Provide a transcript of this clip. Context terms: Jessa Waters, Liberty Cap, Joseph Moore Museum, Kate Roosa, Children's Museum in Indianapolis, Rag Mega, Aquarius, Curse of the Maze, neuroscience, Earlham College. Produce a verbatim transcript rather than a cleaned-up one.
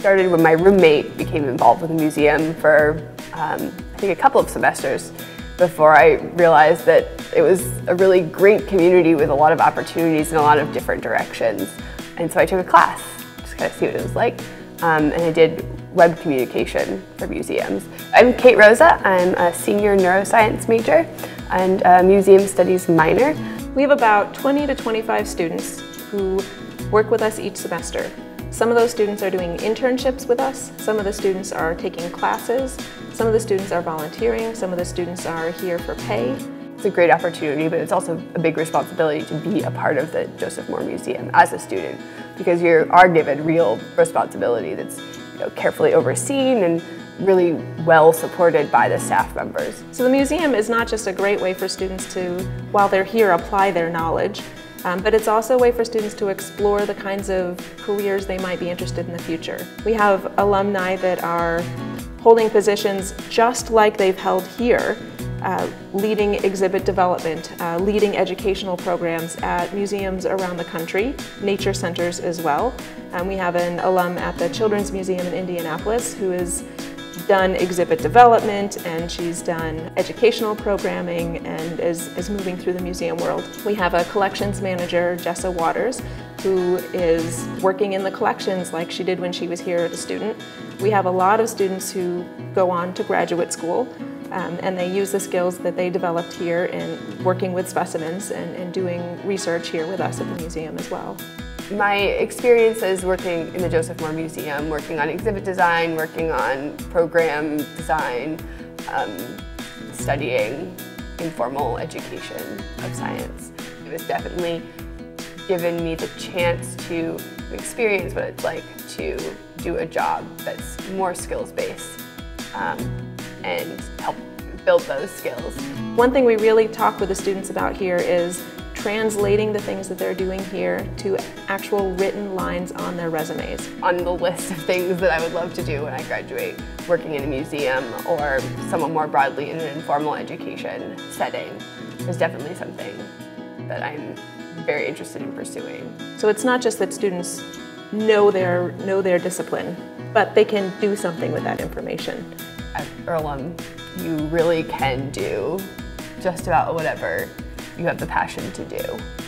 started when my roommate became involved with the museum for um, I think a couple of semesters before I realized that it was a really great community with a lot of opportunities in a lot of different directions. And so I took a class, just kind of see what it was like, um, and I did web communication for museums. I'm Kate Roosa, I'm a senior neuroscience major and a museum studies minor. We have about twenty to twenty-five students who work with us each semester. Some of those students are doing internships with us, some of the students are taking classes, some of the students are volunteering, some of the students are here for pay. It's a great opportunity, but it's also a big responsibility to be a part of the Joseph Moore Museum as a student, because you are given real responsibility that's, you know, carefully overseen and really well supported by the staff members. So the museum is not just a great way for students to, while they're here, apply their knowledge, Um, but it's also a way for students to explore the kinds of careers they might be interested in the future. We have alumni that are holding positions just like they've held here, uh, leading exhibit development, uh, leading educational programs at museums around the country, nature centers as well. Um, we have an alum at the Children's Museum in Indianapolis who is done exhibit development, and she's done educational programming, and is, is moving through the museum world. We have a collections manager, Jessa Waters, who is working in the collections like she did when she was here as a student. We have a lot of students who go on to graduate school, um, and they use the skills that they developed here in working with specimens and, and doing research here with us at the museum as well. My experiences working in the Joseph Moore Museum, working on exhibit design, working on program design, um, studying informal education of science. It has definitely given me the chance to experience what it's like to do a job that's more skills-based um, and help build those skills. One thing we really talk with the students about here is translating the things that they're doing here to actual written lines on their resumes. On the list of things that I would love to do when I graduate, working in a museum or somewhat more broadly in an informal education setting, is definitely something that I'm very interested in pursuing. So it's not just that students know their, know their discipline, but they can do something with that information. At Earlham, you really can do just about whatever you have the passion to do.